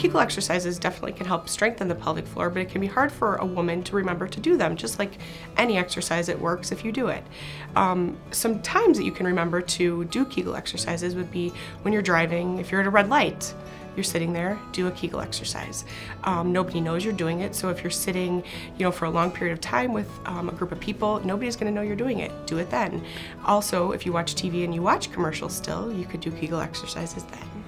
Kegel exercises definitely can help strengthen the pelvic floor, but it can be hard for a woman to remember to do them. Just like any exercise, it works if you do it. Some times that you can remember to do Kegel exercises would be when you're driving. If you're at a red light, you're sitting there, do a Kegel exercise. Nobody knows you're doing it, so if you're sitting, for a long period of time with a group of people, nobody's going to know you're doing it. Do it then. Also, if you watch TV and you watch commercials still, you could do Kegel exercises then.